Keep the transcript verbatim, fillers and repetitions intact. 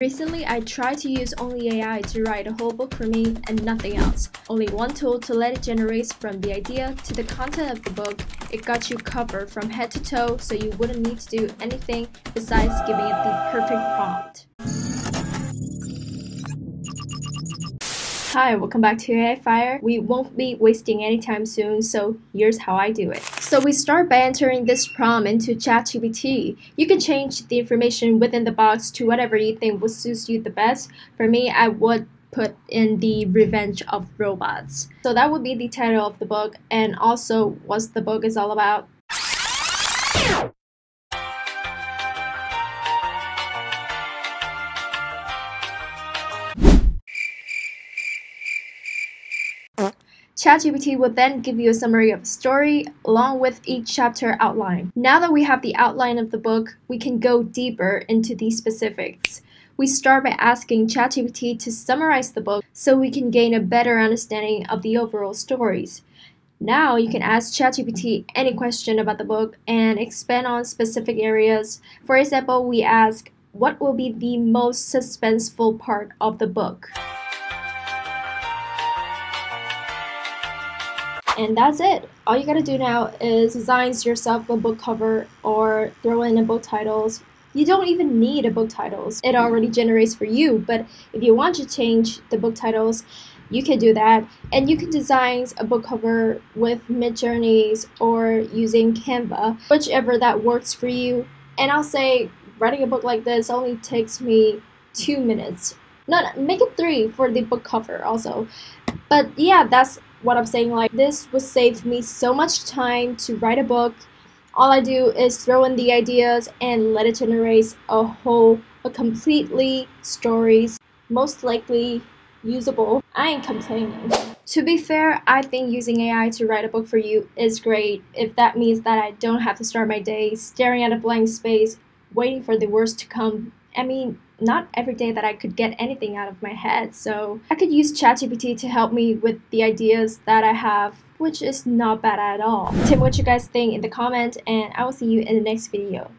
Recently, I tried to use only A I to write a whole book for me and nothing else. Only one tool to let it generate from the idea to the content of the book. It got you covered from head to toe, so you wouldn't need to do anything besides giving it the perfect prompt. Hi, welcome back to A I Fire. We won't be wasting any time soon, so here's how I do it. So we start by entering this prompt into ChatGPT. You can change the information within the box to whatever you think would suit you the best. For me, I would put in the Revenge of Robots. So that would be the title of the book and also what the book is all about. ChatGPT will then give you a summary of the story along with each chapter outline. Now that we have the outline of the book, we can go deeper into the specifics. We start by asking ChatGPT to summarize the book so we can gain a better understanding of the overall stories. Now you can ask ChatGPT any question about the book and expand on specific areas. For example, we ask, what will be the most suspenseful part of the book? And that's it. All you gotta do now is design yourself a book cover or throw in a book titles. You don't even need a book titles. It already generates for you, but if you want to change the book titles, you can do that. And you can design a book cover with Midjourneys or using Canva, whichever that works for you. And I'll say writing a book like this only takes me two minutes. No, no, make it three for the book cover also. But yeah, that's what I'm saying. Like, this would save me so much time to write a book. All I do is throw in the ideas and let it generate a whole, a completely stories, most likely usable. I ain't complaining. To be fair, I think using A I to write a book for you is great if that means that I don't have to start my day staring at a blank space, waiting for the worst to come. I mean, not every day that I could get anything out of my head, so I could use ChatGPT to help me with the ideas that I have, which is not bad at all. Tell me what you guys think in the comment, and I will see you in the next video.